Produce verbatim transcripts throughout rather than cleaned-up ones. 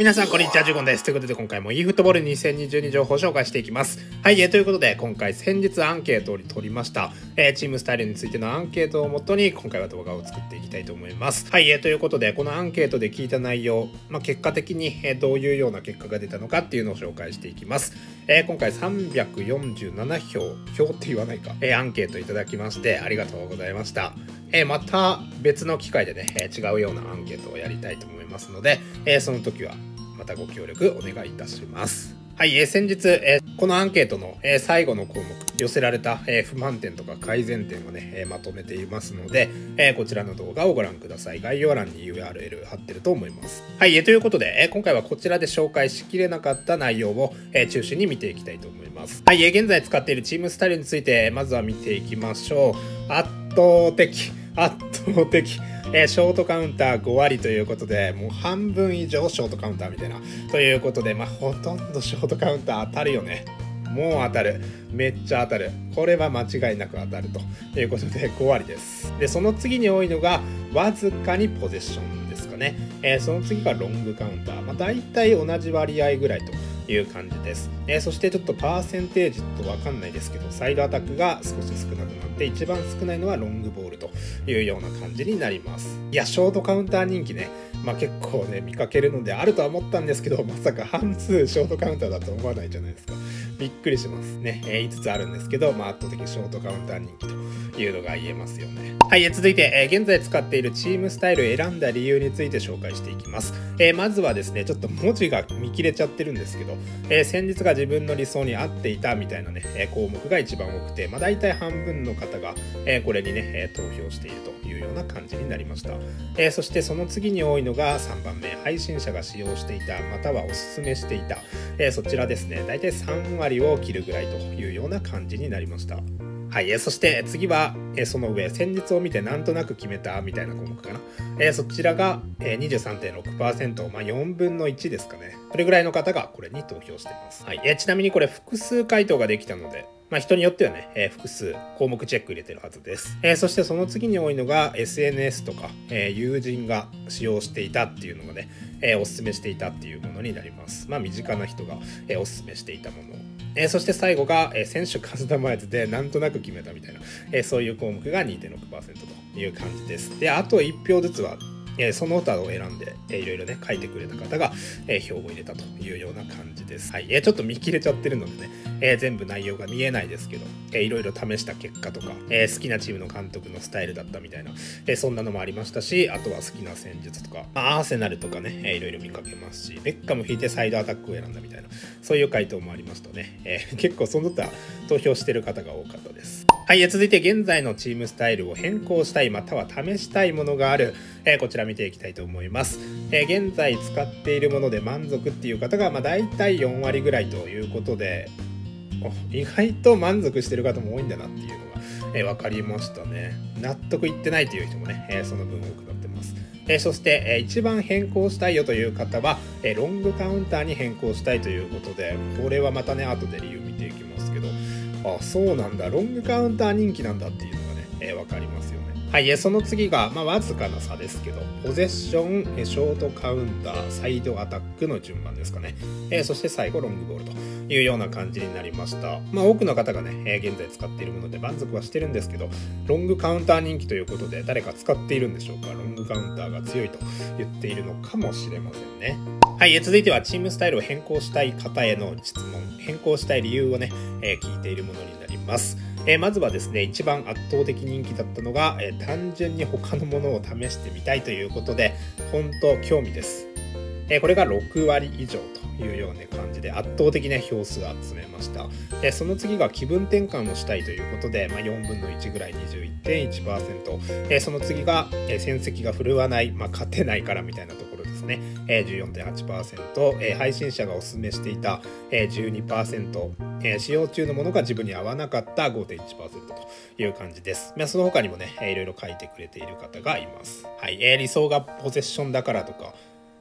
皆さんこんにちは、ジュゴンです。ということで今回も e フットボールにせんにじゅうに情報を紹介していきます。はい、えー、ということで今回先日アンケートを取りました、えー、チームスタイルについてのアンケートをもとに今回は動画を作っていきたいと思います。はい、えー、ということでこのアンケートで聞いた内容、まあ、結果的にどういうような結果が出たのかっていうのを紹介していきます。えー、今回さんびゃくよんじゅうななひょう、票って言わないか、えー、アンケートいただきましてありがとうございました。えー、また別の機会でね、えー、違うようなアンケートをやりたいと思いますので、えー、その時はまたご協力お願いいたします。はい、えー、先日、えー、このアンケートの、えー、最後の項目、寄せられた、えー、不満点とか改善点をね、えー、まとめていますので、えー、こちらの動画をご覧ください。概要欄に ユーアールエル 貼ってると思います。はい、えー、ということで、えー、今回はこちらで紹介しきれなかった内容を、えー、中心に見ていきたいと思います。はい、えー、現在使っているチームスタイルについて、まずは見ていきましょう。圧倒的、圧倒的。えー、ショートカウンターごわりということで、もう半分以上ショートカウンターみたいな。ということで、まあ、ほとんどショートカウンター当たるよね。もう当たる。めっちゃ当たる。これは間違いなく当たるということで、ごわりです。で、その次に多いのが、わずかにポゼッションですかね。えー、その次がロングカウンター。まあ、大体同じ割合ぐらいという感じです。えー、そしてちょっとパーセンテージとわかんないですけど、サイドアタックが少し少なくなって、一番少ないのはロングボールというような感じになります。いや、ショートカウンター人気ね、まあ結構ね、見かけるのであるとは思ったんですけど、まさか半数ショートカウンターだと思わないじゃないですか。びっくりしますね。えー、いつつあるんですけど、まあ圧倒的ショートカウンター人気というのが言えますよね。はい、えー、続いて、えー、現在使っているチームスタイルを選んだ理由について紹介していきます。えー、まずはですね、ちょっと文字が見切れちゃってるんですけど、えー、先日が自分の理想に合っていたみたいなね、えー、項目が一番多くて、まあ大体半分の方が、えー、これにね、えー、投票しているというような感じになりました。えー、そしてその次に多いのがさんばんめ、配信者が使用していた、またはおすすめしていた、えー、そちらですね、大体さんわりを切るぐらいというような感じになりました。はい、えー、そして次は、えー、その上、戦術を見てなんとなく決めたみたいな項目かな。えー、そちらが、えー、にじゅうさんてんろくパーセント、まあよんぶんのいちですかね。これぐらいの方がこれに投票してます。はい、えー、ちなみにこれ複数回答ができたので、まあ人によってはね、えー、複数項目チェック入れてるはずです。えー、そしてその次に多いのが エスエヌエス とか、えー、友人が使用していたっていうのがね、えー、おすすめしていたっていうものになります。まあ身近な人が、えー、おすすめしていたもの。えー、そして最後が、えー、選手カスタマイズでなんとなく決めたみたいな、えー、そういう項目が にてんろくパーセント という感じです。で、あといっぴょうずつはその他を選んでいろいろね書いてくれた方が票を入れたというような感じです。はい、ちょっと見切れちゃってるのでね、全部内容が見えないですけど、いろいろ試した結果とか好きなチームの監督のスタイルだったみたいな、そんなのもありましたし、あとは好きな戦術とか、アーセナルとかね、いろいろ見かけますし、ベッカム引いてサイドアタックを選んだみたいな、そういう回答もありましたね。結構その他投票してる方が多かったです。はい、続いて現在のチームスタイルを変更したい、または試したいものがある、えー、こちら見ていきたいと思います。えー、現在使っているもので満足っていう方が、まあ、大体よんわりぐらいということで、意外と満足してる方も多いんだなっていうのが、えー、分かりましたね。納得いってないという人もね、えー、その分多くなってます。えー、そして、えー、一番変更したいよという方は、えー、ロングカウンターに変更したいということで、これはまたね、後で理由見ていきますけど、あ、そうなんだ、ロングカウンター人気なんだっていうのがね、えー、分かりますよね。はい、えー、その次が、まあ、わずかな差ですけど、ポゼッション、えー、ショートカウンター、サイドアタックの順番ですかね。えー、そして最後ロングボールというような感じになりました。まあ、多くの方がね、えー、現在使っているもので満足はしてるんですけど、ロングカウンター人気ということで、誰か使っているんでしょうか。ロングカウンターが強いと言っているのかもしれませんね。はい、続いてはチームスタイルを変更したい方への質問、変更したい理由をね、えー、聞いているものになります。えー、まずはですね、一番圧倒的人気だったのが、えー、単純に他のものを試してみたいということで、本当興味です。えー、これがろくわりいじょうというような感じで、圧倒的な票数を集めました。えー、その次が気分転換をしたいということで、まあ、よんぶんのいちぐらい にじゅういってんいちパーセント、えー、その次が、えー、戦績が振るわない、まあ、勝てないからみたいなところね、じゅうよんてんはちパーセント、配信者がおすすめしていた じゅうにパーセント、使用中のものが自分に合わなかった ごてんいちパーセント という感じです。その他にもね、いろいろ書いてくれている方がいます。はい、理想がポゼッションだからとか、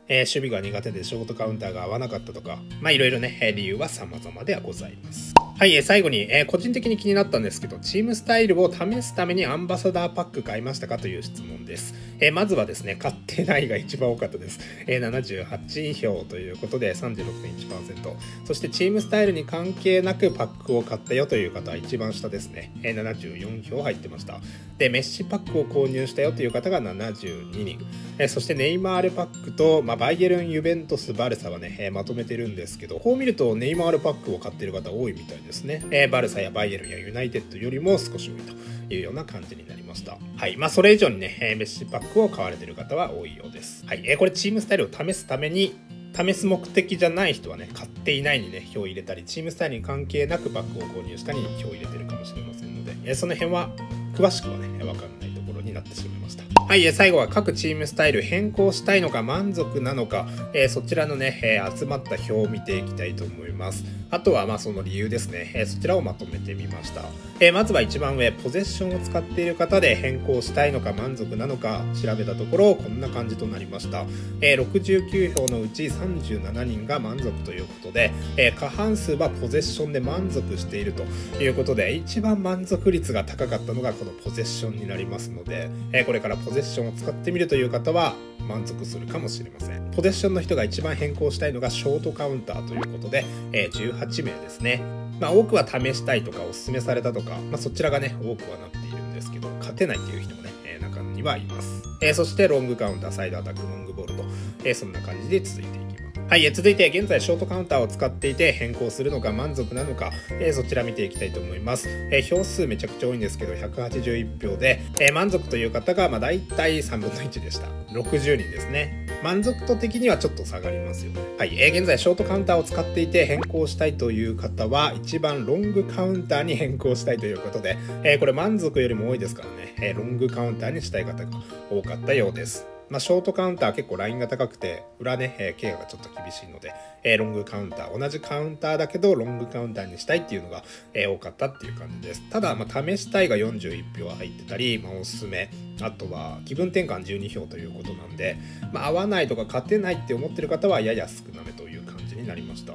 守備が苦手でショートカウンターが合わなかったとか、まあいろいろね、理由は様々ではございます。はい、えー、最後に、えー、個人的に気になったんですけど、チームスタイルを試すためにアンバサダーパック買いましたかという質問です。えー、まずはですね、買ってないが一番多かったです。えー、ななじゅうはちひょうということで さんじゅうろくてんいちパーセント。そしてチームスタイルに関係なくパックを買ったよという方は一番下ですね。えー、ななじゅうよんひょう入ってました。で、メッシパックを購入したよという方がななじゅうににん。えー、そしてネイマールパックと、まあ、バイエルン、ユベントス、バルサはね、えー、まとめてるんですけど、こう見るとネイマールパックを買ってる方多いみたいですね。えー、バルサやバイエルンやユナイテッドよりも少し多いというような感じになりました。はい、まあそれ以上にね、えー、メッシパックを買われてる方は多いようです。はい、えー、これチームスタイルを試すために試す目的じゃない人はね、買っていないにね票を入れたり、チームスタイルに関係なくパックを購入したに票を入れてるかもしれませんので、えー、その辺は詳しくはね分かんないところになってしまいました。はい、えー、最後は各チームスタイル変更したいのか満足なのか、えー、そちらのね、えー、集まった表を見ていきたいと思います。あとはまあその理由ですね、えー、そちらをまとめてみました。えー、まずは一番上、ポゼッションを使っている方で変更したいのか満足なのか調べたところこんな感じとなりました。えー、ろくじゅうきゅうひょうのうちさんじゅうななにんが満足ということで、えー、過半数はポゼッションで満足しているということで、一番満足率が高かったのがこのポゼッションになりますので、えー、これからポゼッションを使ってみるという方は満足するかもしれません。ポゼッションの人が一番変更したいのがショートカウンターということで、えー、じゅうはちめいですね。まあ多くは試したいとかおすすめされたとか、まあ、そちらがね多くはなっているんですけど、勝てないという人もね、えー、中にはいます。えー、そしてロングカウンター、サイドアタック、ロングボールと、えー、そんな感じで続いていきます。はい、え続いて現在ショートカウンターを使っていて変更するのか満足なのか、えー、そちら見ていきたいと思います。えー、票数めちゃくちゃ多いんですけどひゃくはちじゅういちひょうで、えー、満足という方がまあ大体さんぶんのいちでした。ろくじゅうにんですね。満足度的にはちょっと下がりますよね。はい、えー、現在ショートカウンターを使っていて変更したいという方は一番ロングカウンターに変更したいということで、えー、これ満足よりも多いですからね、えー、ロングカウンターにしたい方が多かったようです。まあ、ショートカウンター結構ラインが高くて裏ね、えー、ケアがちょっと厳しいので、えー、ロングカウンター、同じカウンターだけどロングカウンターにしたいっていうのが、えー、多かったっていう感じです。ただ、まあ、試したいがよんじゅういちひょう入ってたり、まあ、おすすめ、あとは気分転換じゅうにひょうということなんで、まあ、合わないとか勝てないって思ってる方はやや少なめという感じになりました。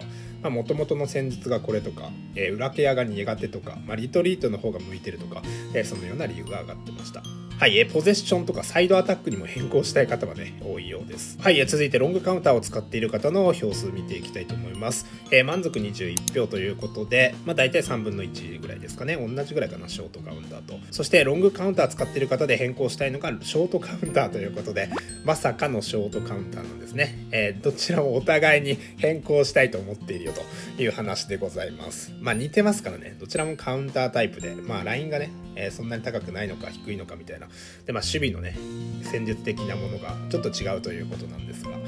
もともとの戦術がこれとか、えー、裏ケアが苦手とか、まあ、リトリートの方が向いてるとか、えー、そのような理由が上がってました。はい、えポゼッションとかサイドアタックにも変更したい方はね多いようです。はい、え続いてロングカウンターを使っている方の票数見ていきたいと思います。えー、満足にじゅういちひょうということで、まあ、大体さんぶんのいちぐらいですかね。同じぐらいかな、ショートカウンターと。そしてロングカウンター使っている方で変更したいのがショートカウンターということで、まさかのショートカウンターなんですね。えー、どちらもお互いに変更したいと思っているよという話でございます。まあ似てますからね、どちらもカウンタータイプで、まあラインがね、えー、そんなに高くないのか低いのかみたいなで、まあ、守備のね戦術的なものがちょっと違うということなんですが、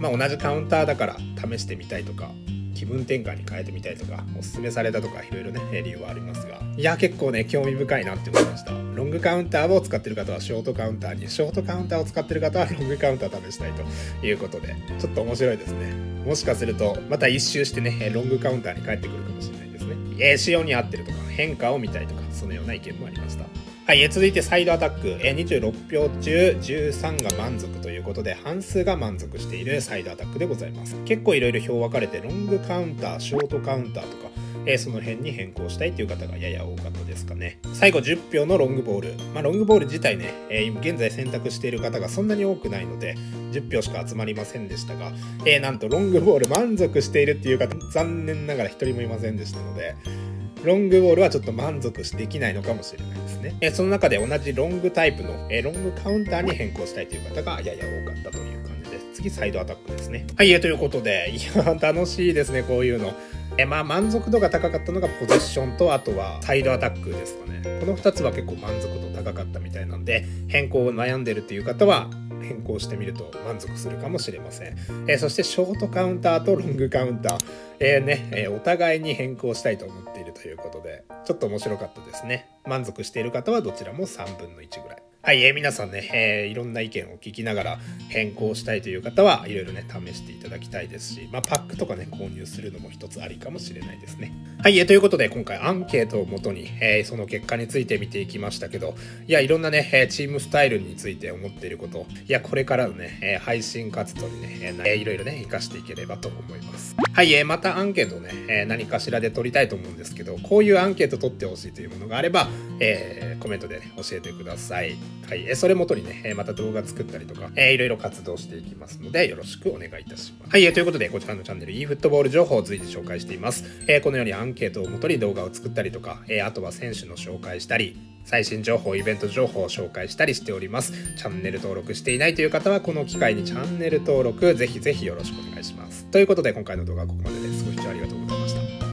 まあ、同じカウンターだから試してみたいとか気分転換に変えてみたいとかおすすめされたとかいろいろね理由はありますが、いや結構ね興味深いなって思いました。ロングカウンターを使ってる方はショートカウンターに、ショートカウンターを使ってる方はロングカウンター試したいということで、ちょっと面白いですね。もしかするとまた一周してねロングカウンターに帰ってくるかもしれないですね。えー、仕様に合ってるとか変化を見たいとかそのような意見もありました。はい、え続いてサイドアタック、えにじゅうろくひょうちゅうじゅうさんが満足ということで半数が満足しているサイドアタックでございます。結構いろいろ票分かれてロングカウンター、ショートカウンターとか、えー、その辺に変更したいという方がやや多かったですかね。最後じゅっぴょうのロングボール、まあ、ロングボール自体ね、えー、現在選択している方がそんなに多くないのでじゅっぴょうしか集まりませんでしたが、えー、なんとロングボール満足しているっていう方残念ながらひとりもいませんでしたので、ロングボールはちょっと満足できないのかもしれないですね。えその中で同じロングタイプのえロングカウンターに変更したいという方がやや多かったという感じです。次サイドアタックですね。はい、えということで、いや楽しいですねこういうの。えまあ満足度が高かったのがポゼッションと、あとはサイドアタックですかね。このふたつは結構満足度高かったみたいなんで、変更を悩んでるっていう方は変更してみると満足するかもしれません。えー、そしてショートカウンターとロングカウンター、えーねえー、お互いに変更したいと思っているということでちょっと面白かったですね。満足している方はどちらもさんぶんのいちぐらい。はい、えー、皆さんね、えー、いろんな意見を聞きながら変更したいという方はいろいろね試していただきたいですし、まあ、パックとかね購入するのも一つありかもしれないですね。はい、えー、ということで今回アンケートをもとに、えー、その結果について見ていきましたけど、いやいろんなねチームスタイルについて思っていること、いやこれからのね配信活動にね、えー、いろいろね活かしていければと思います。はい、えー、またアンケートをね、えー、何かしらで取りたいと思うんですけど、こういうアンケート取ってほしいというものがあれば、えー、コメントでね教えてください。はい、それ元にねまた動画作ったりとかいろいろ活動していきますのでよろしくお願いいたします。はい、ということでこちらのチャンネル eフットボール 情報を随時紹介しています。このようにアンケートを元に動画を作ったりとか、あとは選手の紹介したり、最新情報、イベント情報を紹介したりしております。チャンネル登録していないという方はこの機会にチャンネル登録ぜひぜひよろしくお願いします。ということで今回の動画はここまでです。ご視聴ありがとうございました。